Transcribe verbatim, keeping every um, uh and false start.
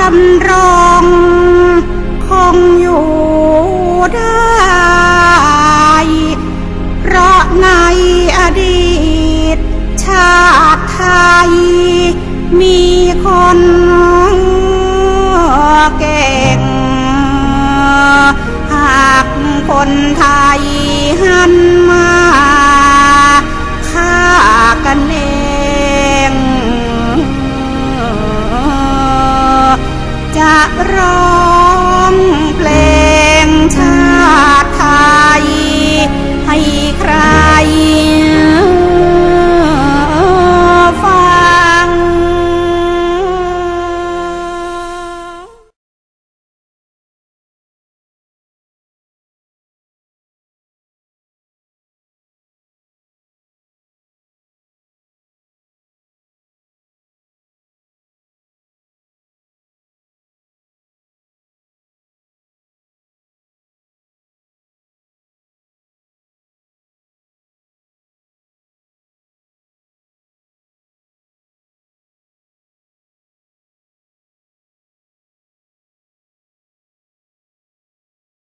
ดำรงคงอยู่ได้เพราะในอดีตชาติไทยมีคนเก่งหากคนไทยหันมาฆ่ากันเองจะรอ